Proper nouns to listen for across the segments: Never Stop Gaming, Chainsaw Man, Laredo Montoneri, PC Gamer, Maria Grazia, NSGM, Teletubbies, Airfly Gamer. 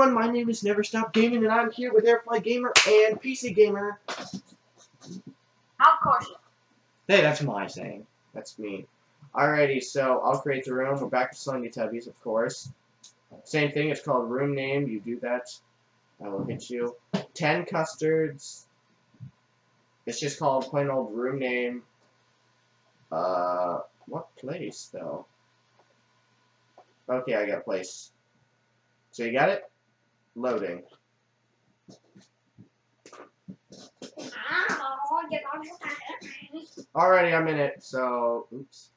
everyone, my name is Never Stop Gaming, and I'm here with Airfly Gamer and PC Gamer. Of course. Hey, that's my saying. That's me. Alrighty, so I'll create the room. We're back to Teletubbies, of course. Same thing, it's called room name. You do that, I will hit you. 10 custards. It's just called plain old room name. What place, though? Okay, I got a place. So you got it? Loading. Alrighty, I'm in it, so... Oops.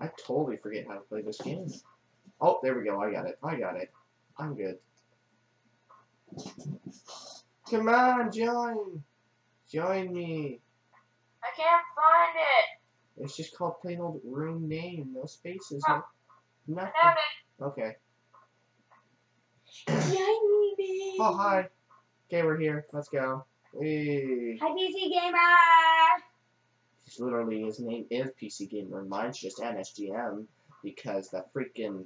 I totally forget how to play this game. Oh, there we go, I got it. I'm good. Come on, join! Join me! I can't find it! It's just called plain old room name, no spaces, no... Nothing. I found it. Okay. Oh, hi. Okay, we're here. Let's go. Hey. Hi, PC Gamer! Literally, his name is PC Gamer. Mine's just NSGM because that freaking...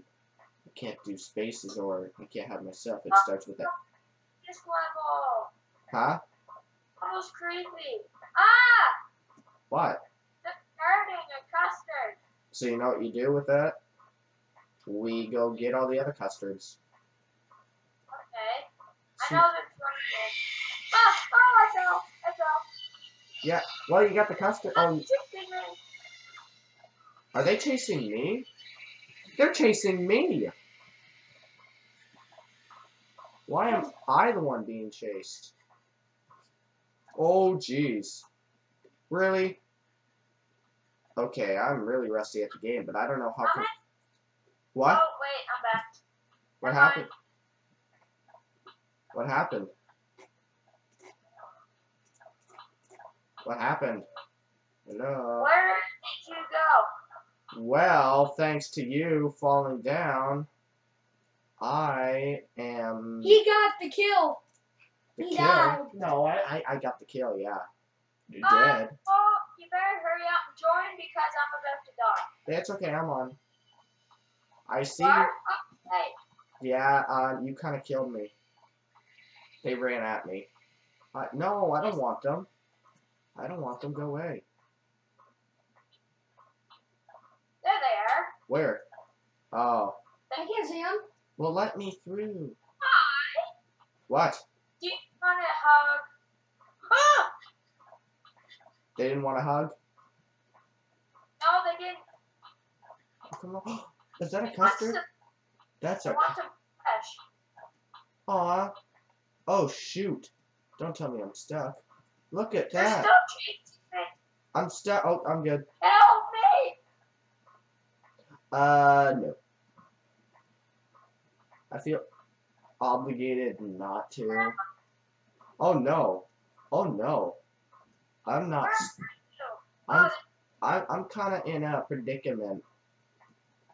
I can't do spaces or I can't have myself. It starts with that. This level! Huh? That was creepy. Ah! What? The garden and custard. So you know what you do with that? We go get all the other custards. I know there's one here. Oh, I fell. Yeah, well, you got the custard. Chasing me. Are they chasing me? They're chasing me. Why am I the one being chased? Oh, jeez. Really? Okay, I'm really rusty at the game, but I don't know how... What? Oh, wait, I'm back. What happened? What happened? What happened? Hello? Where did you go? Well, thanks to you falling down, I am... He got the kill! He died! No, I got the kill, yeah. You did. Well, you better hurry up and join because I'm about to die. That's okay, I'm on. I see... What? Oh, hey. Yeah, you kind of killed me. They ran at me. No, I don't want them. I don't want them. Go away. There they are. Where? Oh. I can't see them. Well, let me through. Hi. What? Do you want a hug? Ah! They didn't want a hug? No, they didn't. Come on. Is that a custard? That's a... I want some fresh. Aw. Oh, shoot. Don't tell me I'm stuck. Look at that. I'm stuck. Oh, I'm good. Help me! No. I feel obligated not to. Oh, no. Oh, no. I'm not. I'm kind of in a predicament.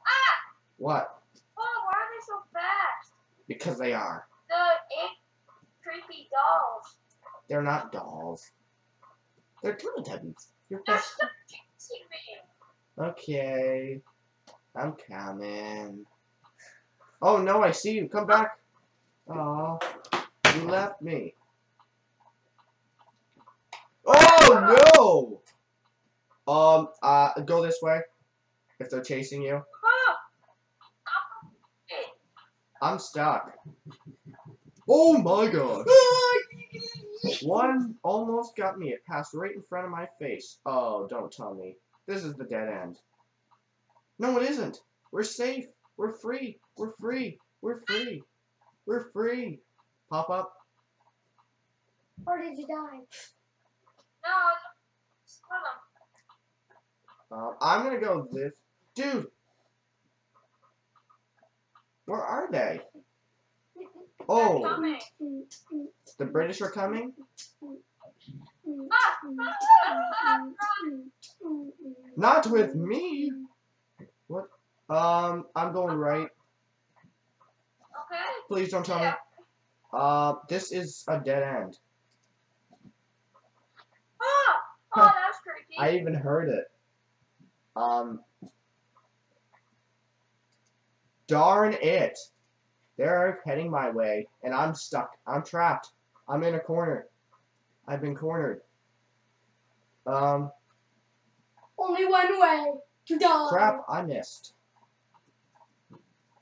Ah! What? Oh, why are they so fast? Because they are. Creepy dolls. They're not dolls. They're Teletubbies. You're still chasing me. Okay. I'm coming. Oh no, I see you. Come back. Oh, you left me. Oh no! Go this way. If they're chasing you. I'm stuck. Oh my god! One almost got me. It passed right in front of my face. Oh, don't tell me. This is the dead end. No, it isn't. We're safe. We're free. We're free. We're free. We're free. Pop up. Or did you die? No. I'm gonna go this. Dude! Where are they? Oh, the British are coming? Not with me! What? I'm going right. Okay. Please don't tell me. This is a dead end. Oh, that was creepy. I even heard it. Darn it. They're heading my way, and I'm stuck. I'm trapped. I'm in a corner. I've been cornered. Only one way to die. Crap, I missed.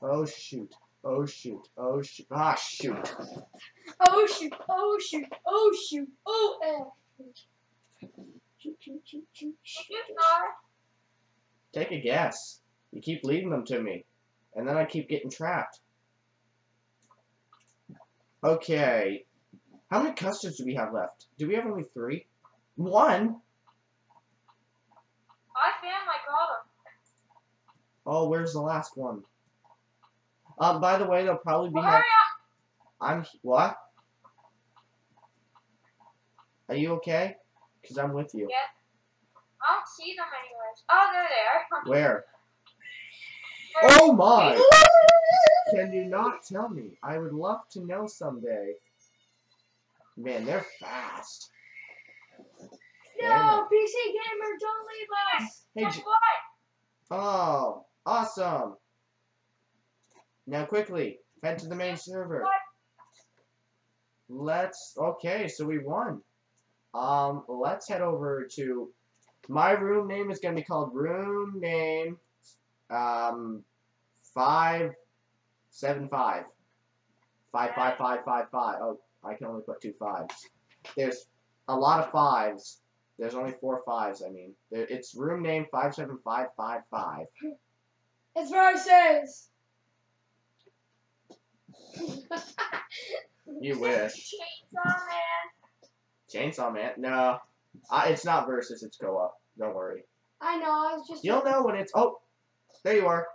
Oh, shoot. Oh, shoot. Oh, shoot. Ah, shoot. Oh, shoot. Oh, shoot. Oh, shoot. Oh, shoot, shoot, shoot, shoot, shoot. Take a guess. You keep leading them to me, and then I keep getting trapped. Okay. How many custards do we have left? Do we have only 3? 1? I finally got him. Oh, where's the last one? By the way, they'll probably be... Hurry up! What? Are you okay? Because I'm with you. Yeah. I don't see them anywhere. Oh, they're there. Where? Oh my! Can you not tell me? I would love to know someday. Man, they're fast. No, PC Gamer, don't leave us. Hey, guess what? Oh, awesome. Now quickly, head to the main server. What? Okay, so we won. Let's head over to, my room name is going to be called room name, 575. 55555. Oh, I can only put 2 5s. There's a lot of 5s. There's only 4 5s, I mean. It's room name 57555. It's versus. You wish. Chainsaw Man. No. It's not versus, it's go up. Don't worry. I know, I was just... You'll know when it's... Oh, there you are.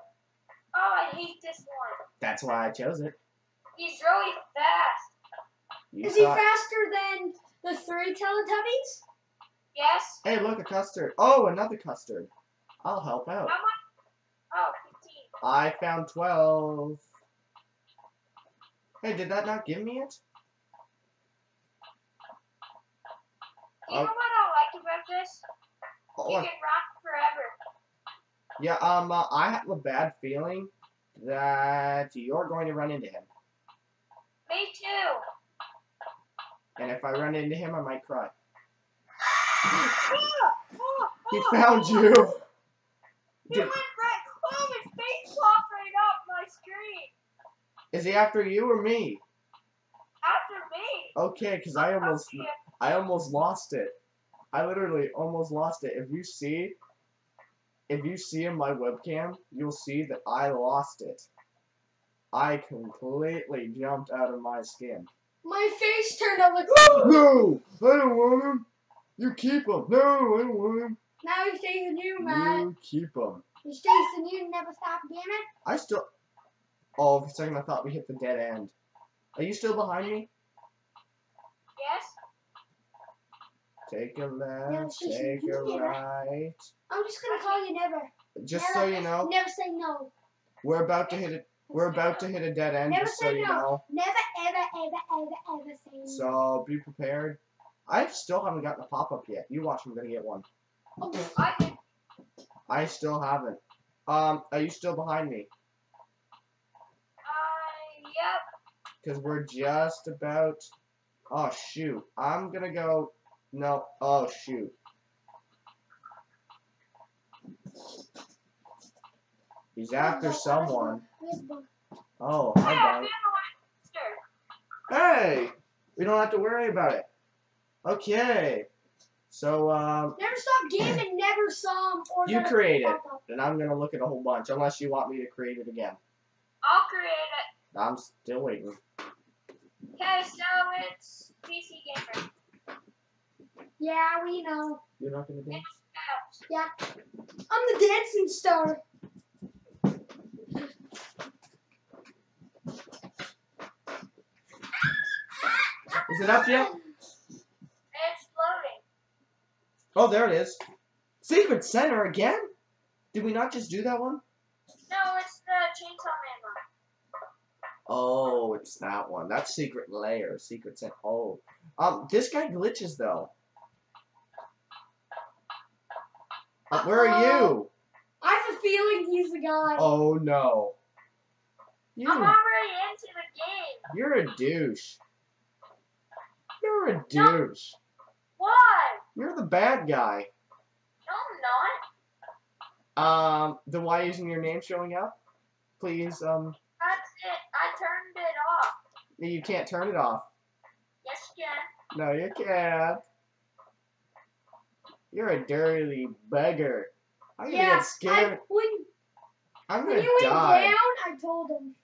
Oh, I hate this one. That's why I chose it. He's really fast. Is he faster than the 3 Teletubbies? Yes. Hey, look, a custard. Oh, another custard. I'll help out. How much? Oh, 15. I found 12. Hey, did that not give me it? You know what I like about this? Oh, you can rock forever. Yeah, I have a bad feeling that you're going to run into him. Me too. And if I run into him, I might cry. He found you. He went right. Oh, his face popped right off my screen. Is he after you or me? After me. Okay, because I almost lost it. I literally almost lost it. If you see in my webcam, you'll see that I lost it. I completely jumped out of my skin. My face turned out like... No! I don't want him! You keep him! No, I don't want him! Now he stays in you, man. You keep him. He stays in you and never stop gaming? I still... Oh, for a second I thought we hit the dead end. Are you still behind me? Yes. Take a left, take a right. I'm just gonna call you Never. Just so you know. Never say no. We're about to hit a dead end. Never just say so you know. Never ever say no. So be prepared. I still haven't gotten a pop-up yet. You watch, I'm gonna get one. Okay. I still haven't. Are you still behind me? Yep. Because we're just about... Oh, shoot. I'm gonna go... No. Oh, shoot. He's after someone. Oh, hi, guys. Hey! We don't have to worry about it. Okay. So, Never Stop Gaming, Never Stop... You create it. And I'm gonna look at a whole bunch. Unless you want me to create it again. I'll create it. I'm still waiting. Okay, so it's PC Gamer. Yeah, we know. You're not gonna dance? Yeah. I'm the dancing star. Is it up yet? It's loading. Oh, there it is. Secret Center again? Did we not just do that one? No, it's the Chainsaw Man one. Oh, it's that one. That's Secret Lair. Secret Center. Oh. This guy glitches, though. Where are you? I have a feeling he's the guy. Oh, no. You. I'm already into the game. You're a douche. You're a douche. No. Why? You're the bad guy. No, I'm not. Then why isn't your name showing up? Please, That's it. I turned it off. You can't turn it off. Yes, you can. No, you can't. You're a dirty bugger. I'm gonna get scared. I'm gonna die. When you went down, I told him.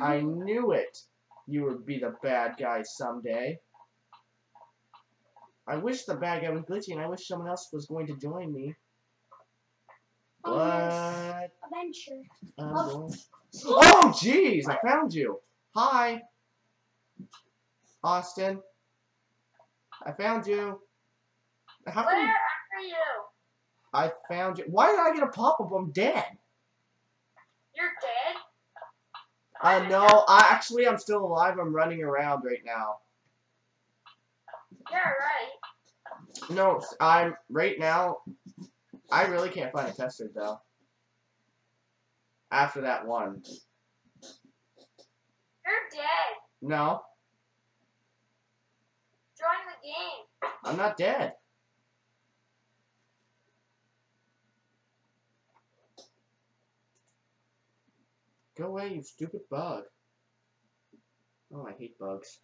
I knew it. You would be the bad guy someday. I wish the bad guy was glitchy, and I wish someone else was going to join me. But adventure. Oh, jeez! I found you. Hi, Austin. I found you. How Where are you? I found you. Why did I get a pop-up? I'm dead. You're dead? No, I'm still alive. I'm running around right now. You're right. No, I'm right now. I really can't find a custard though. After that one. You're dead. No. Join the game. I'm not dead. Go away, you stupid bug. Oh, I hate bugs.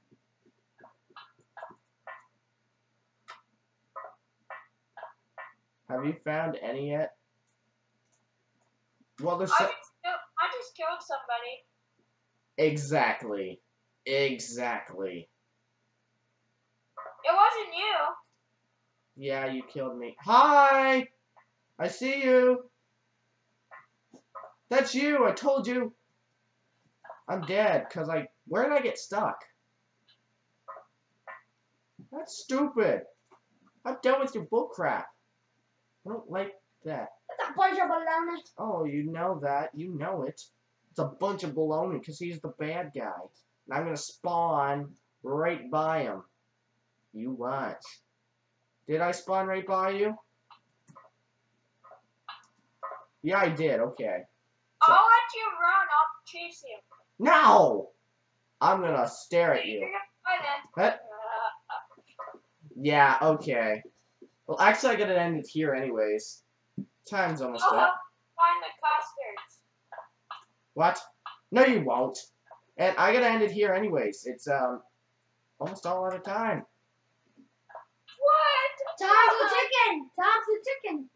Have you found any yet? Well, there's I just killed somebody. Exactly. Exactly. It wasn't you. Yeah, you killed me. Hi! I see you. That's you, I told you. I'm dead, because where did I get stuck? That's stupid. I'm done with your bullcrap. I don't like that. That's a bunch of baloney. Oh, you know that. You know it. It's a bunch of baloney, because he's the bad guy. And I'm going to spawn right by him. You watch. Did I spawn right by you? Yeah, I did. Okay. So, I'll let you run. I'll chase you. No! I'm going to stare at you. Yeah, okay. Well, actually, I got to end it here anyways. Time's almost up. Find the custards. What? No, you won't. And I got to end it here anyways. It's, almost all out of time. What? Time's the chicken! Time's the chicken!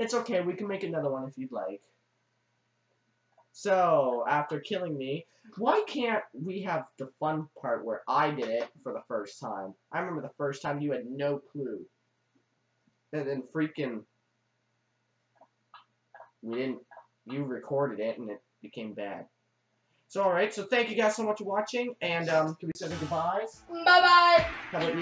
It's okay. We can make another one if you'd like. So, after killing me, why can't we have the fun part where I did it for the first time? I remember the first time you had no clue. And then freaking, you recorded it and it became bad. So, alright, so thank you guys so much for watching, and, can we say goodbyes? Bye-bye!